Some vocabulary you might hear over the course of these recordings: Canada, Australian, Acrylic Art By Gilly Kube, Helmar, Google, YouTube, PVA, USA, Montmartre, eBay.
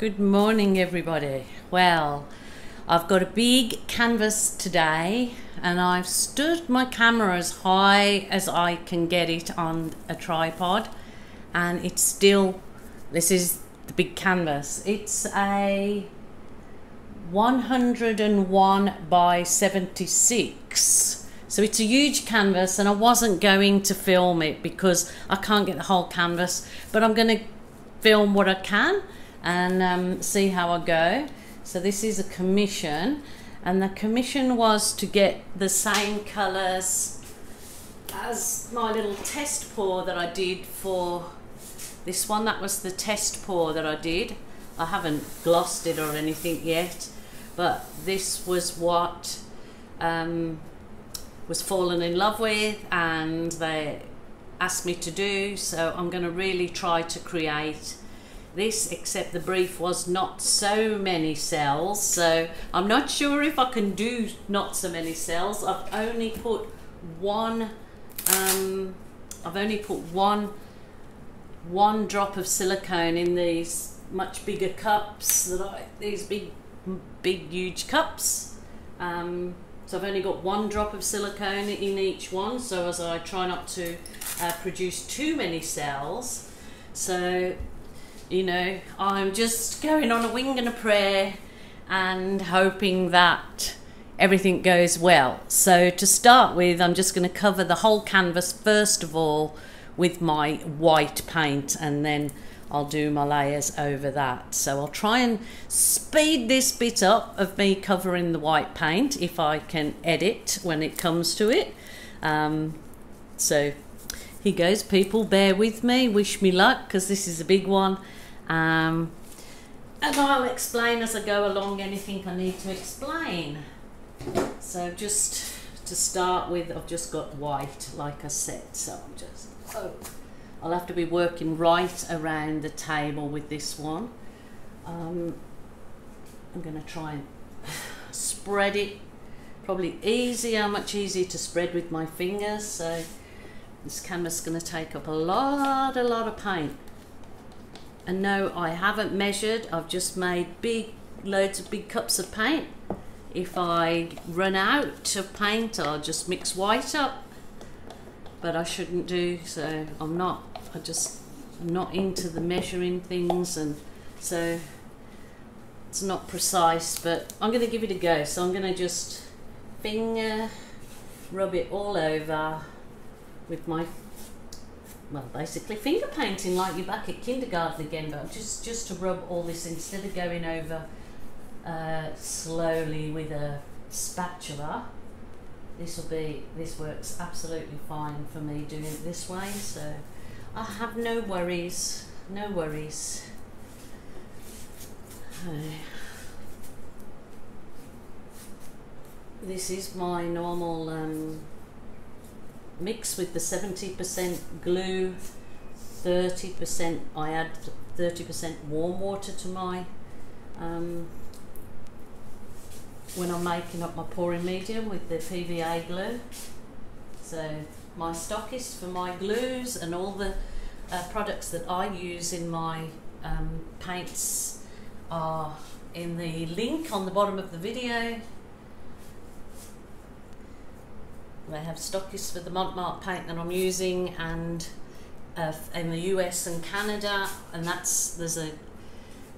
Good morning everybody. Well, I've got a big canvas today and I've stood my camera as high as I can get it on a tripod, and it's still, this is the big canvas. It's a 101 by 76, so it's a huge canvas, and I wasn't going to film it because I can't get the whole canvas, but I'm going to film what I can and see how I go. So this is a commission, and the commission was to get the same colours as my little test pour that I did for this one. That was the test pour that I did. I haven't glossed it or anything yet, but this was what was fallen in love with and they asked me to do, so I'm going to really try to create this, except the brief was not so many cells, so I'm not sure if I can do not so many cells. I've only put one one drop of silicone in these much bigger cups, that these big huge cups, so I've only got one drop of silicone in each one, so as I try not to produce too many cells. So, you know, I'm just going on a wing and a prayer and hoping that everything goes well. So to start with, I'm just going to cover the whole canvas first of all with my white paint, and then I'll do my layers over that. So I'll try and speed this bit up of me covering the white paint if I can edit when it comes to it. So here goes, people, bear with me, wish me luck, because this is a big one. And I'll explain as I go along anything I need to explain. So just to start with, I've just got white, like I said, so I'm just, oh, I'll have to be working right around the table with this one. I'm going to try and spread it, probably easier, much easier to spread with my fingers. So this canvas is going to take up a lot of paint. And no, I haven't measured, I've just made loads of big cups of paint. If I run out of paint, I'll just mix white up. But I shouldn't do so. I'm not into the measuring things, and so it's not precise, but I'm going to give it a go. So I'm going to just finger rub it all over with my, well, basically finger painting, like you're back at kindergarten again, but just to rub all this instead of going over slowly with a spatula. This works absolutely fine for me doing it this way, so I have no worries, no worries. This is my normal mix with the 70% glue, 30%, I add 30% warm water to my when I'm making up my pouring medium with the PVA glue. So my stockist for my glues and all the products that I use in my paints are in the link on the bottom of the video. They have stockists for the Montmartre paint that I'm using, and in the US and Canada, and there's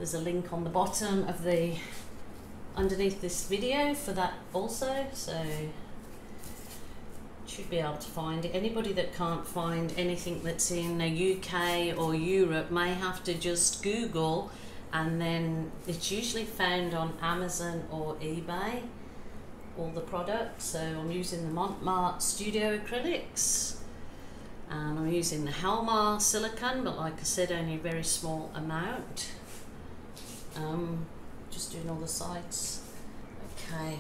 a link on the bottom of the underneath this video for that also, so should be able to find it. Anybody that can't find anything that's in the UK or Europe may have to just Google, and then it's usually found on Amazon or eBay, all the products. So I'm using the Montmartre Studio acrylics, and I'm using the Helmar silicone, but like I said, only a very small amount. Just doing all the sides. Okay.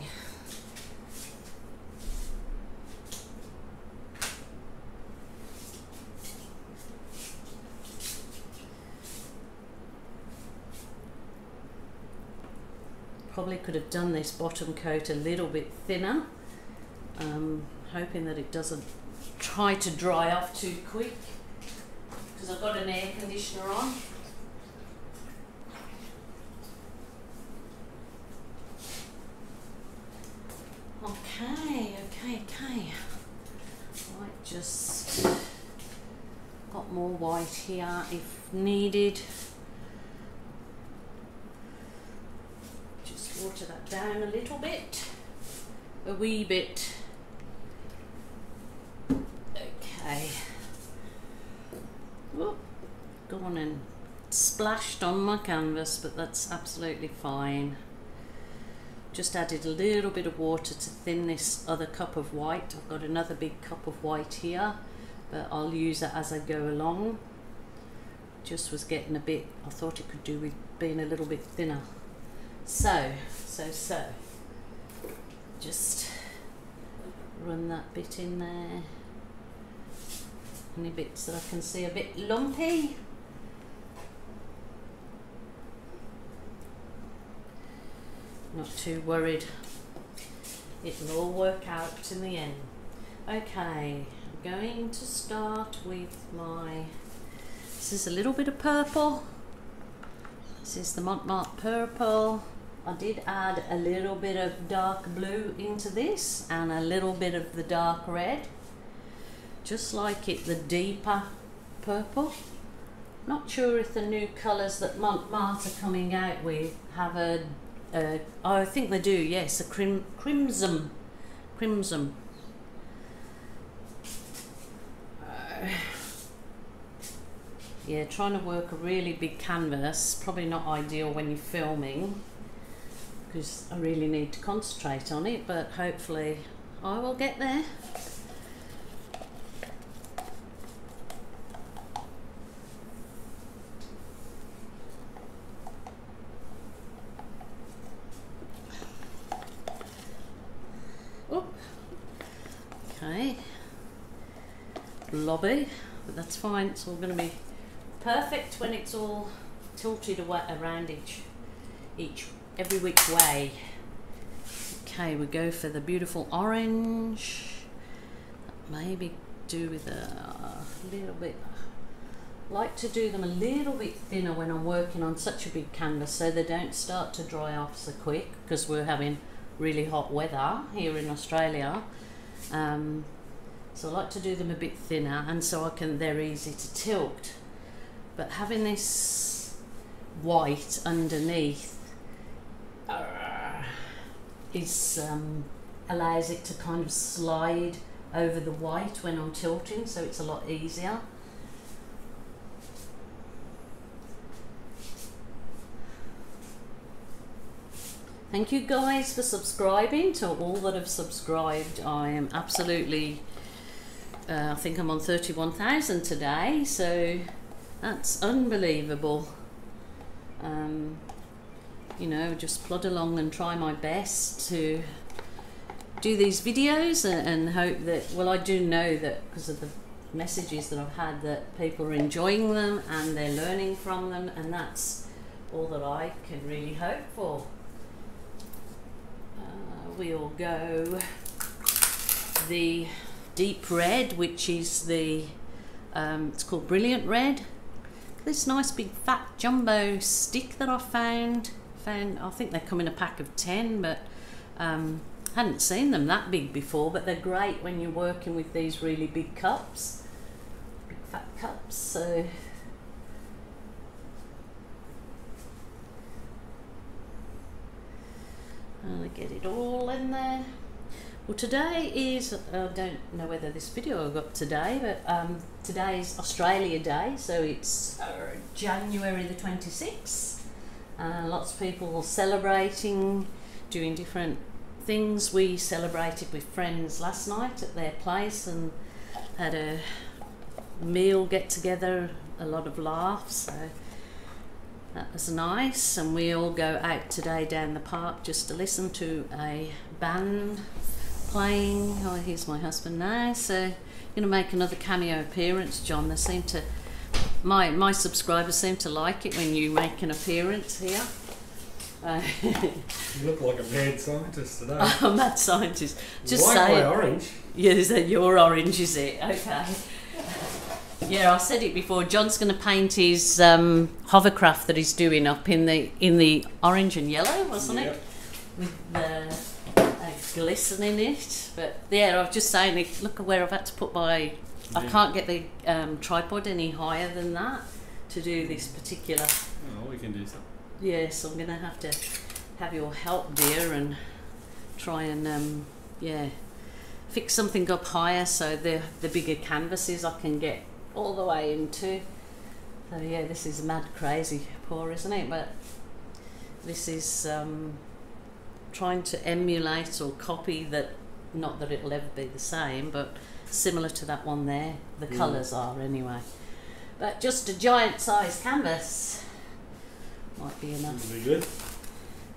Probably could have done this bottom coat a little bit thinner. Hoping that it doesn't try to dry off too quick because I've got an air conditioner on. Okay. Right, just got more white here if needed. Just water that down a little bit, a wee bit. Okay. Whoop, gone and splashed on my canvas, but that's absolutely fine. Just added a little bit of water to thin this other cup of white. I've got another big cup of white here, but I'll use it as I go along. Just was getting a bit, I thought it could do with being a little bit thinner. So. Just run that bit in there. Any bits that I can see a bit lumpy. Not too worried, it'll all work out in the end. Okay, I'm going to start with my, this is a little bit of purple, this is the Montmartre purple. I did add a little bit of dark blue into this and a little bit of the dark red, just like it, the deeper purple. Not sure if the new colours that Montmartre are coming out with have a I think they do, yes, a crimson. Yeah, trying to work a really big canvas, probably not ideal when you're filming because I really need to concentrate on it, but hopefully I will get there. Blobby, but that's fine, it's all going to be perfect when it's all tilted away around every which way. Okay, we go for the beautiful orange. Maybe do with a little bit, like to do them a little bit thinner when I'm working on such a big canvas so they don't start to dry off so quick, because we're having really hot weather here in Australia. So I like to do them a bit thinner, and so I can, they're easy to tilt. But having this white underneath is allows it to kind of slide over the white when I'm tilting, so it's a lot easier. Thank you guys for subscribing, to all that have subscribed. I am absolutely, I think I'm on 31,000 today, so that's unbelievable. You know, just plod along and try my best to do these videos and hope that, well, I do know that because of the messages that I've had that people are enjoying them and they're learning from them, and that's all that I can really hope for. We'll go the deep red, which is the it's called Brilliant Red. This nice big fat jumbo stick that I found. I think they come in a pack of 10, but hadn't seen them that big before, but they're great when you're working with these really big cups, big fat cups. So I'm gonna get it all in there. Well, today is, I don't know whether this video I got today, but today is Australia Day, so it's January the 26th. Lots of people celebrating, doing different things. We celebrated with friends last night at their place and had a meal get together, a lot of laughs, so that was nice. And we all go out today down the park just to listen to a band playing. Oh, here's my husband now, so gonna make another cameo appearance, John. They seem to, my subscribers seem to like it when you make an appearance here. You look like a mad scientist today. I'm a mad scientist. Just you like say my orange. Yeah, is that your orange, is it? Okay. Yeah, I said it before. John's going to paint his hovercraft that he's doing up in the orange and yellow, wasn't it? With the glisten in it. But yeah, I was just saying, look where I've had to put my. Yeah. I can't get the tripod any higher than that to do this particular. Oh, we can do something. Yes, I'm going to have your help, dear, and try and yeah, fix something up higher so the bigger canvases I can get all the way into. So yeah, this is mad crazy poor, isn't it? But this is trying to emulate or copy that. Not that it'll ever be the same, but similar to that one there. The colours are anyway. But just a giant size canvas. Might be enough. Be good.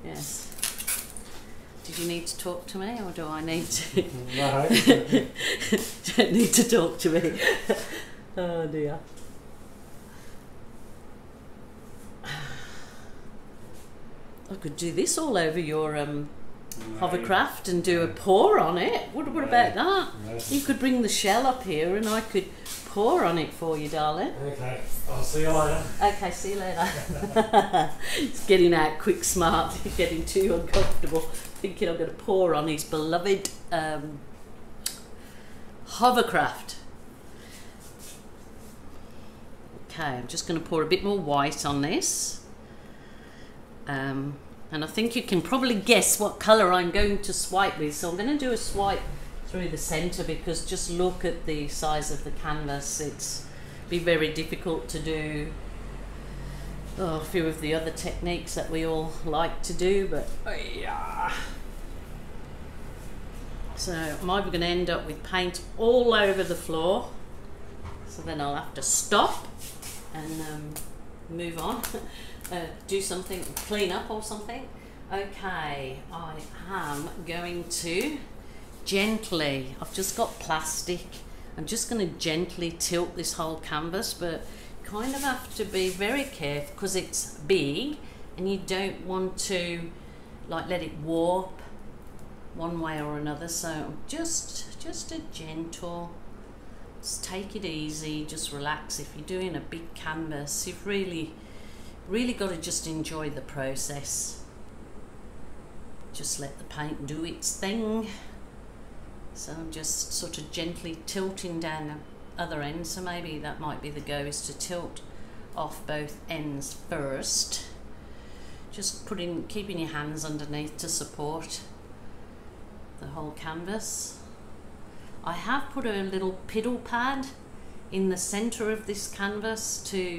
Yes. Did you need to talk to me, or do I need to? No. Don't need to talk to me. Oh dear. I could do this all over your hovercraft and do a pour on it. What about that? No. You could bring the shell up here, and I could pour on it for you, darling. Okay, I'll see you later. Okay, see you later. It's getting out quick, smart, getting too uncomfortable, thinking I'm going to pour on his beloved hovercraft. Okay, I'm just going to pour a bit more white on this. And I think you can probably guess what colour I'm going to swipe with, so I'm going to do a swipe through the centre, because just look at the size of the canvas. It's be very difficult to do a few of the other techniques that we all like to do, but yeah. So am I going to end up with paint all over the floor? So then I'll have to stop and move on, do something, clean up or something. Okay, I am going to gently, I've just got plastic, I'm just going to gently tilt this whole canvas, but kind of have to be very careful because it's big and you don't want to like let it warp one way or another. So just a gentle, just take it easy, just relax. If you're doing a big canvas, you've really got to just enjoy the process, just let the paint do its thing. So I'm just sort of gently tilting down the other end, so maybe that might be the go, is to tilt off both ends first, just keeping your hands underneath to support the whole canvas. I have put a little piddle pad in the centre of this canvas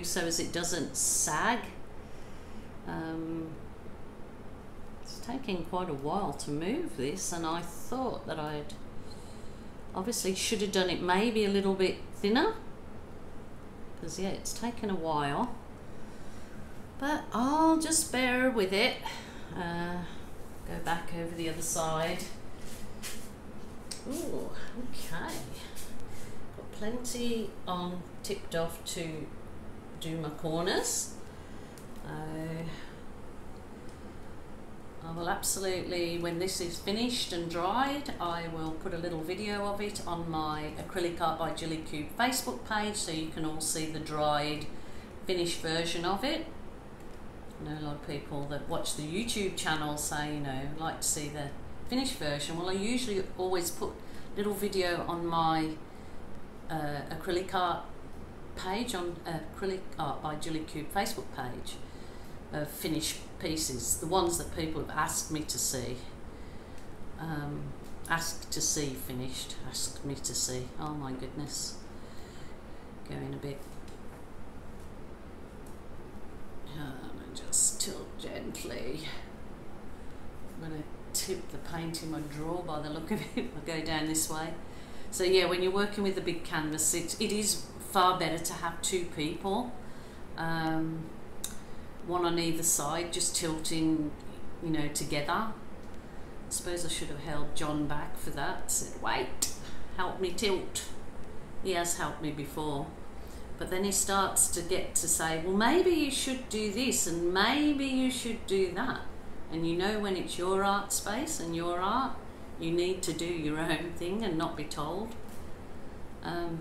so as it doesn't sag. It's taking quite a while to move this, and I thought that I'd obviously should have done it maybe a little bit thinner, because yeah, it's taken a while, but I'll just bear with it. Go back over the other side. Ooh, okay, got plenty on tipped off to do my corners. I will absolutely, when this is finished and dried, I will put a little video of it on my Acrylic Art by Gilly Kube Facebook page, so you can all see the dried, finished version of it. I know a lot of people that watch the YouTube channel say, you know, like to see the finished version. Well, I usually always put a little video on my Acrylic Art page, on Acrylic Art by Gilly Kube Facebook page, of finished pieces, the ones that people have asked me to see, asked to see finished, asked me to see. Oh my goodness, going a bit. And just tilt gently. I'm going to tip the paint in my drawer by the look of it. I'll go down this way. So yeah, when you're working with a big canvas, it is far better to have two people. One on either side, just tilting, you know, together. I suppose I should have held John back for that. I said, wait, help me tilt. He has helped me before. But then he starts to say, well, maybe you should do this and maybe you should do that. And you know when it's your art space and your art, you need to do your own thing and not be told.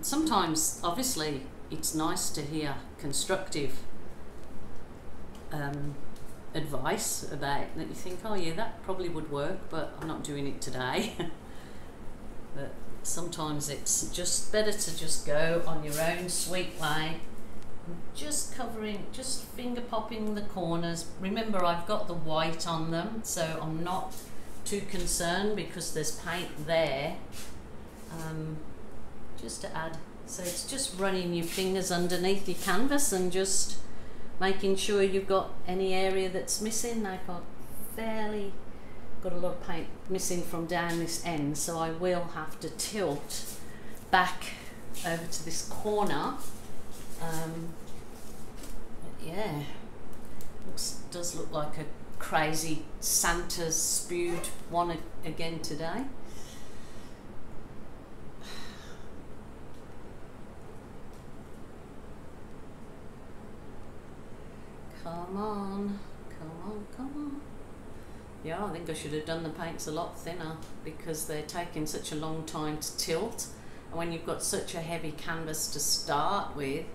Sometimes, obviously, it's nice to hear constructive advice about it, that you think, oh yeah, that probably would work, but I'm not doing it today. But sometimes it's just better to just go on your own sweet way, just covering, just finger popping the corners. Remember, I've got the white on them, so I'm not too concerned because there's paint there, just to add. So it's just running your fingers underneath your canvas and just making sure you've got any area that's missing. I've got a lot of paint missing from down this end, so I will have to tilt back over to this corner. But yeah, does look like a crazy Santa's spewed one again today. Come on, come on, come on. Yeah, I think I should have done the paints a lot thinner because they're taking such a long time to tilt. And when you've got such a heavy canvas to start with,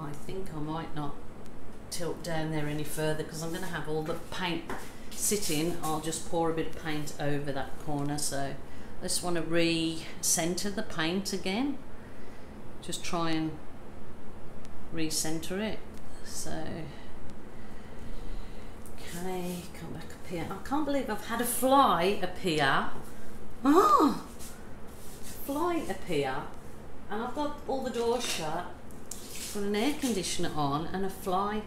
I think I might not tilt down there any further because I'm going to have all the paint sitting. I'll just pour a bit of paint over that corner. So I just want to re-center the paint again. Just try and re-center it. So, okay, come back up here. I can't believe I've had a fly appear. Oh, fly appear. And I've got all the doors shut, got an air conditioner on, and a fly.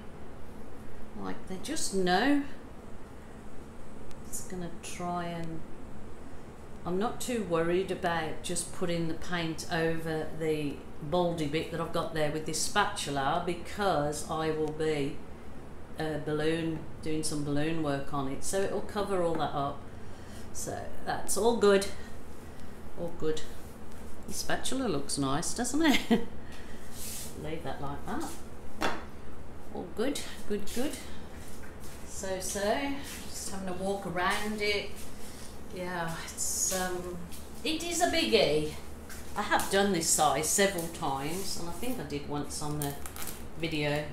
Like, they just know. It's gonna try and... I'm not too worried about just putting the paint over the baldy bit that I've got there with this spatula, because I will be doing some balloon work on it, so it will cover all that up. So that's all good, all good. The spatula looks nice, doesn't it? Leave that like that. All good, good, good. So just having to walk around it. Yeah, it's it is a biggie. I have done this size several times, and I think I did once on the video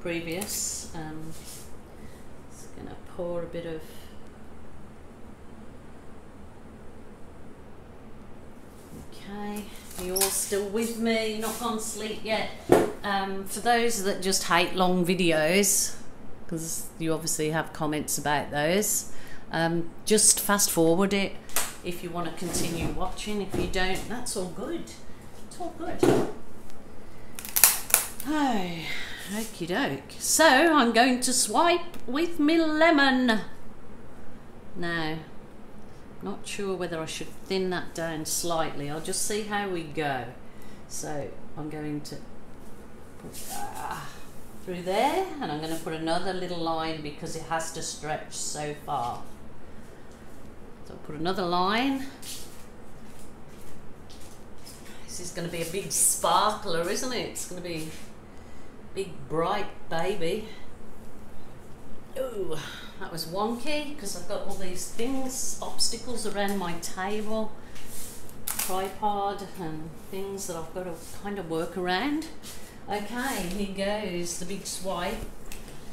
previous. Just gonna pour a bit of . Okay, you're all still with me, you're not gone to sleep yet. For those that just hate long videos, because you obviously have comments about those, just fast forward it if you want to continue watching. If you don't, that's all good, it's all good. Oh, okie doke. So I'm going to swipe with my lemon now. Not sure whether I should thin that down slightly. I'll just see how we go. So I'm going to put that through there, and I'm going to put another little line because it has to stretch so far. So I'll put another line. This is going to be a big sparkler, isn't it? It's going to be a big bright baby. Ooh, that was wonky because I've got all these things, obstacles around my table, tripod and things that I've got to kind of work around. Okay, here goes the big swipe.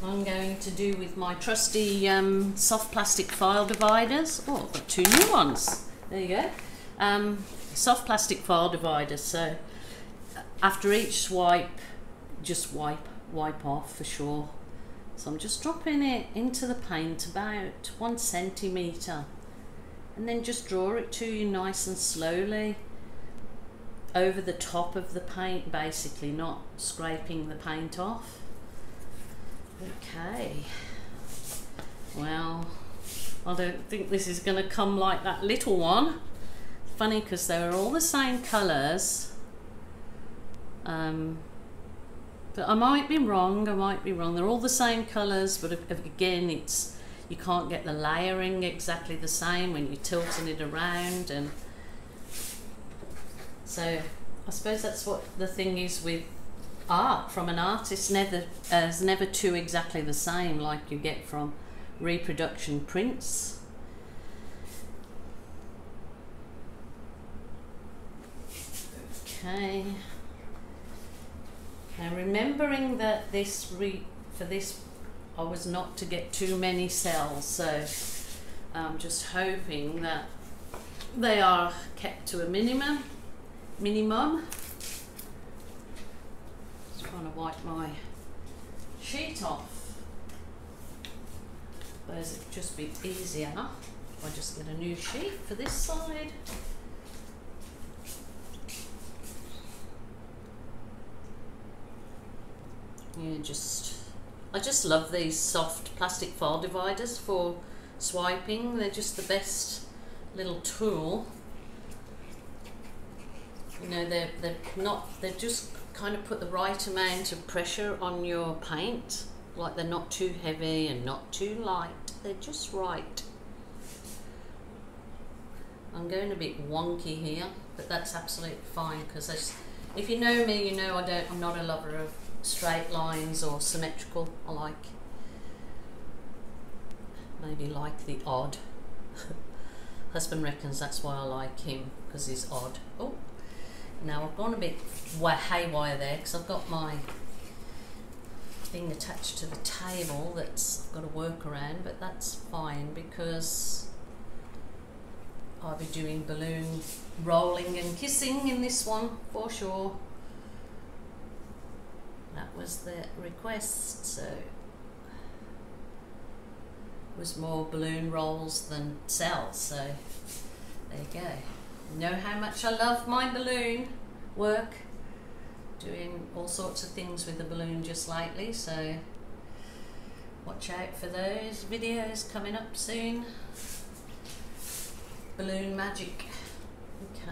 I'm going to do with my trusty soft plastic file dividers. Oh, I've got two new ones. There you go. Soft plastic file dividers. So after each swipe, just wipe off for sure. So I'm just dropping it into the paint about 1 centimetre, and then just draw it to you nice and slowly over the top of the paint, basically, not scraping the paint off. Okay, well, I don't think this is going to come like that little one. Funny, because they were all the same colours. But I might be wrong, they're all the same colours, but again, it's, you can't get the layering exactly the same when you're tilting it around. And so I suppose that's what the thing is with art from an artist. It's never two exactly the same like you get from reproduction prints. Okay. Now remembering that this for this I was not to get too many cells, so I'm just hoping that they are kept to a minimum. Just trying to wipe my sheet off. I suppose it'd just be easier if I just get a new sheet for this side. You just, I just love these soft plastic file dividers for swiping. They're just the best little tool. You know, they just kind of put the right amount of pressure on your paint. Like, they're not too heavy and not too light. They're just right. I'm going a bit wonky here, but that's absolutely fine, because if you know me, you know I'm not a lover of straight lines or symmetrical. I like maybe like the odd. Husband reckons that's why I like him, because he's odd. Oh, now I've gone a bit haywire there, because I've got my thing attached to the table that's got to work around, but that's fine because I'll be doing balloon rolling and kissing in this one for sure. That was the request, so it was more balloon rolls than cells, so there you go. You know how much I love my balloon work, doing all sorts of things with the balloon just lately, so watch out for those videos coming up soon. Balloon magic. Okay.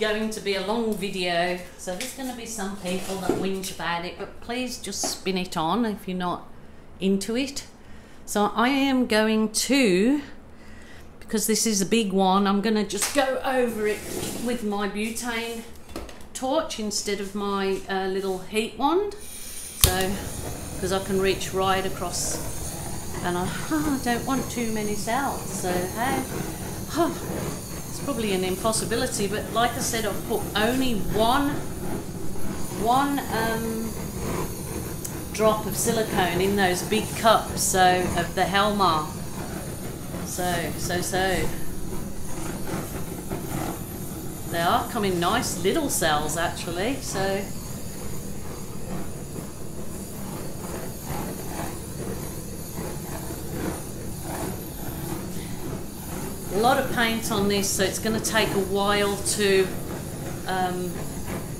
Going to be a long video, so there's going to be some people that whinge about it, but please just spin it on if you're not into it. So I am going to, because this is a big one, I'm going to just go over it with my butane torch instead of my little heat wand, so because I can reach right across, and I don't want too many cells, so probably an impossibility, but like I said, I've put only one drop of silicone in those big cups, so of the Helmar. So they are coming nice little cells actually, so a lot of paint on this, so it's going to take a while to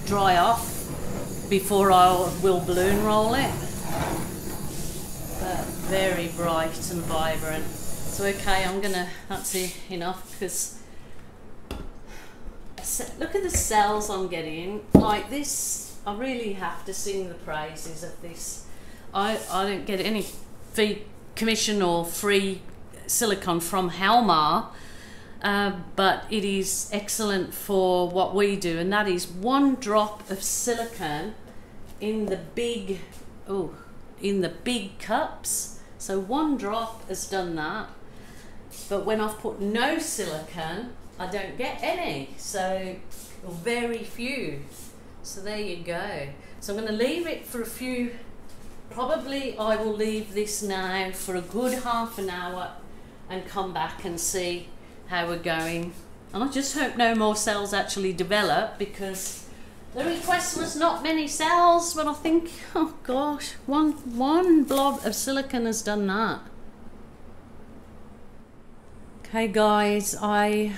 dry off before I will balloon roll it, but very bright and vibrant. So okay, I'm going to, that's enough, because look at the cells I'm getting. Like this, I really have to sing the praises of this. I don't get any fee commission or free silicone from Helmar, but it is excellent for what we do, and that is one drop of silicone in the big cups. So one drop has done that, but when I've put no silicone, I don't get any, so very few. So there you go. So I'm going to leave it for a few, probably I will leave this now for a good half an hour and come back and see how we're going. And I just hope no more cells actually develop, because the request was not many cells, but I think, oh gosh, one blob of silicone has done that. Okay guys, I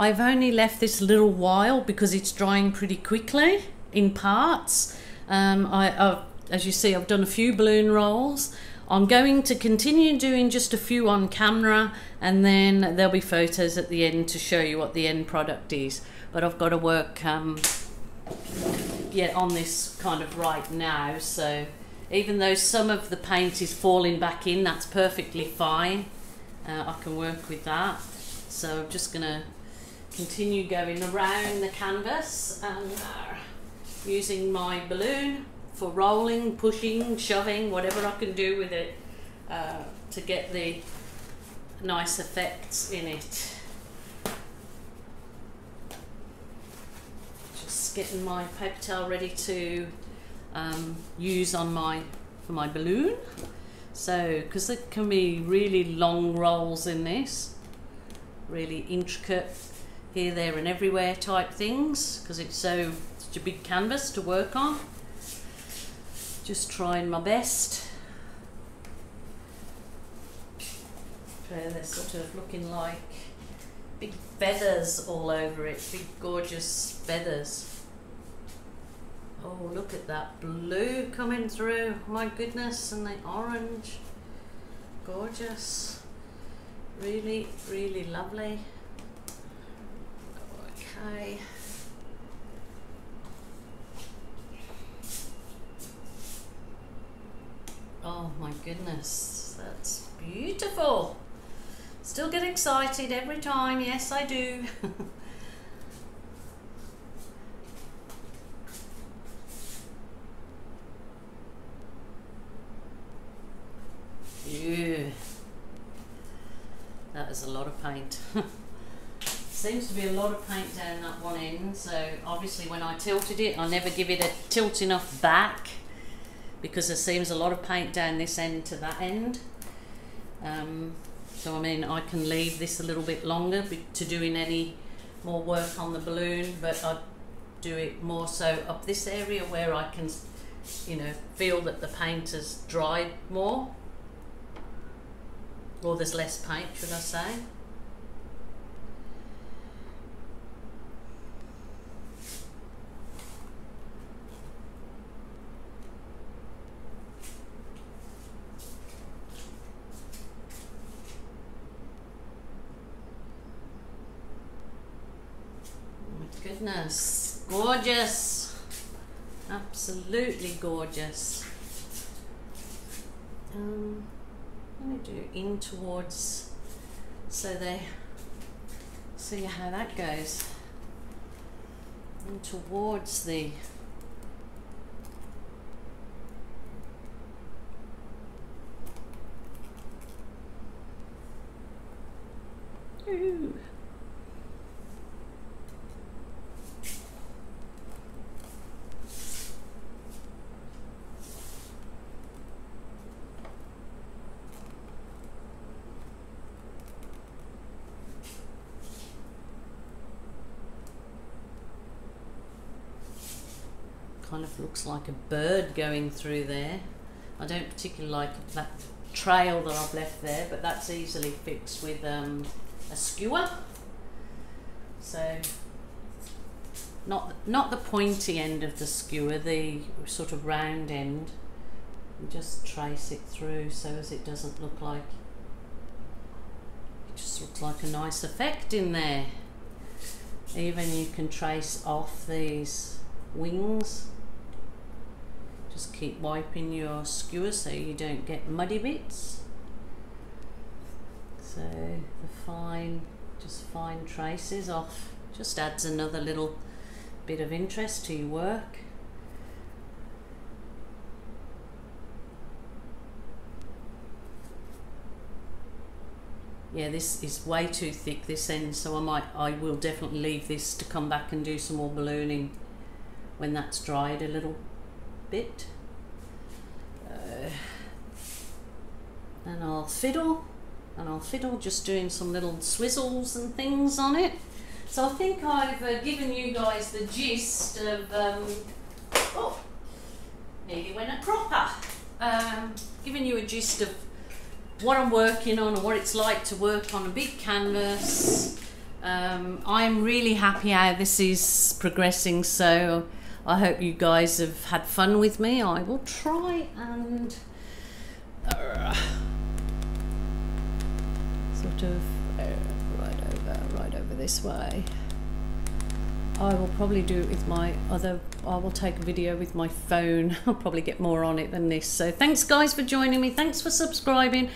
I've only left this a little while because it's drying pretty quickly in parts. As you see, I've done a few balloon rolls. I'm going to continue doing just a few on camera, and then there'll be photos at the end to show you what the end product is. But I've got to work on this kind of right now, so even though some of the paint is falling back in, that's perfectly fine. I can work with that. So I'm just going to continue going around the canvas and using my balloon for rolling, pushing, shoving, whatever I can do with it to get the nice effects in it. Just getting my paper towel ready to use on for my balloon. So, because there can be really long rolls in this, really intricate here, there and everywhere type things, because it's such a big canvas to work on. Just trying my best. So they're sort of looking like big feathers all over it, big gorgeous feathers. Oh, look at that blue coming through, my goodness, and the orange. Gorgeous. Really, really lovely. Okay. Oh my goodness, that's beautiful. Still get excited every time, yes I do. Yeah. That is a lot of paint. Seems to be a lot of paint down that one end, so obviously when I tilted it, I never give it a tilt enough back, because there seems a lot of paint down this end to that end. So I mean, I can leave this a little bit longer to doing any more work on the balloon, but I do it more so up this area where I can, you know, feel that the paint has dried more, or there's less paint, should I say. Goodness, gorgeous, absolutely gorgeous. Let me do in towards, so they see how that goes, in towards the ooh. Kind of looks like a bird going through there. I don't particularly like that trail that I've left there, but that's easily fixed with a skewer. So not the pointy end of the skewer, the sort of round end. You just trace it through so as it doesn't look like, it just looks like a nice effect in there. Even you can trace off these wings. Just keep wiping your skewer so you don't get muddy bits. So the fine traces off, just adds another little bit of interest to your work. Yeah, this is way too thick, this end, so I will definitely leave this to come back and do some more ballooning when that's dried a little bit. And I'll fiddle just doing some little swizzles and things on it. So I think I've given you guys the gist of, oh, nearly went a cropper. Given you a gist of what I'm working on and what it's like to work on a big canvas. I'm really happy how this is progressing, so I hope you guys have had fun with me. I will try and sort of right over this way. I will probably do it with my other, I will take a video with my phone. I'll probably get more on it than this. So thanks guys for joining me, thanks for subscribing.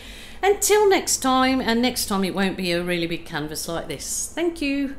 Until next time, and next time it won't be a really big canvas like this. Thank you.